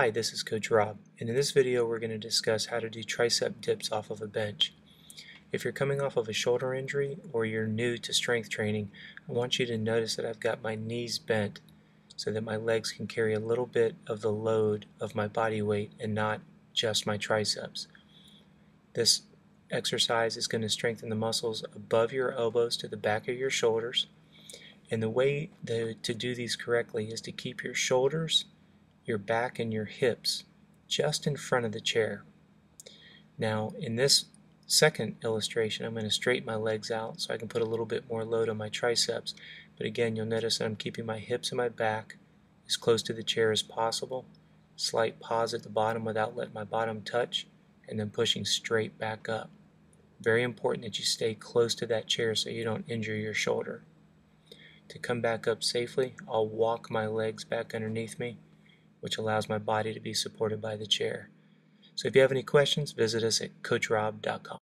Hi, this is Coach Robb, and in this video we're going to discuss how to do tricep dips off of a bench. If you're coming off of a shoulder injury or you're new to strength training, I want you to notice that I've got my knees bent so that my legs can carry a little bit of the load of my body weight and not just my triceps. This exercise is going to strengthen the muscles above your elbows to the back of your shoulders, and the way to do these correctly is to keep your shoulders, your back, and your hips just in front of the chair. Now in this second illustration I'm going to straighten my legs out so I can put a little bit more load on my triceps, but again you'll notice that I'm keeping my hips and my back as close to the chair as possible, slight pause at the bottom without letting my bottom touch, and then pushing straight back up. Very important that you stay close to that chair so you don't injure your shoulder. To come back up safely, I'll walk my legs back underneath me, which allows my body to be supported by the chair. So if you have any questions, visit us at coachrobb.com.